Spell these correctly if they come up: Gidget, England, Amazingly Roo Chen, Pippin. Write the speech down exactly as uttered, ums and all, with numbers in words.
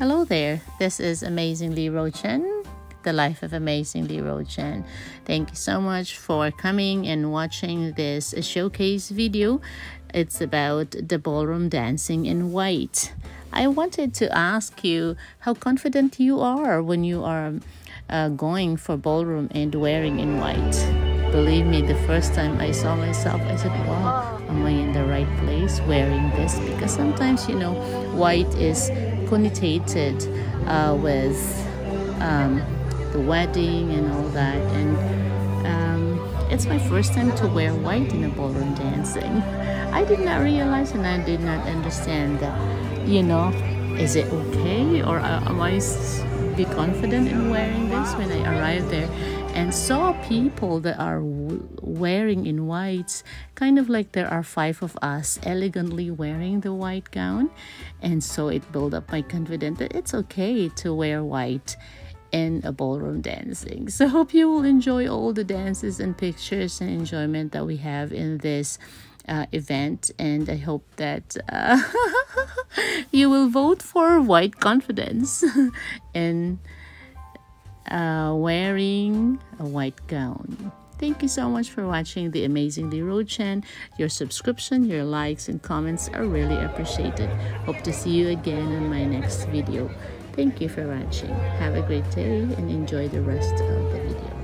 Hello there, this is Amazingly Roo Chen, the life of Amazingly Roo Chen. Thank you so much for coming and watching this showcase video. It's about the ballroom dancing in white. I wanted to ask you how confident you are when you are uh, going for ballroom and wearing in white. Believe me, the first time I saw myself, I said, wow, am I in the right place wearing this? Because sometimes, you know, white is connotated uh, with um, the wedding and all that. And um, it's my first time to wear white in a ballroom dancing. I did not realize and I did not understand that, you know, is it okay? Or am I be confident in wearing this when I arrived there? And saw people that are wearing in whites, kind of like there are five of us elegantly wearing the white gown. And so it built up my confidence that it's okay to wear white in a ballroom dancing. So hope you will enjoy all the dances and pictures and enjoyment that we have in this uh, event. And I hope that uh, you will vote for white confidence and Uh, wearing a white gown. Thank you so much for watching the Amazingly Roo Chen. Your subscription, your likes and comments are really appreciated. Hope to see you again in my next video. Thank you for watching. Have a great day and enjoy the rest of the video.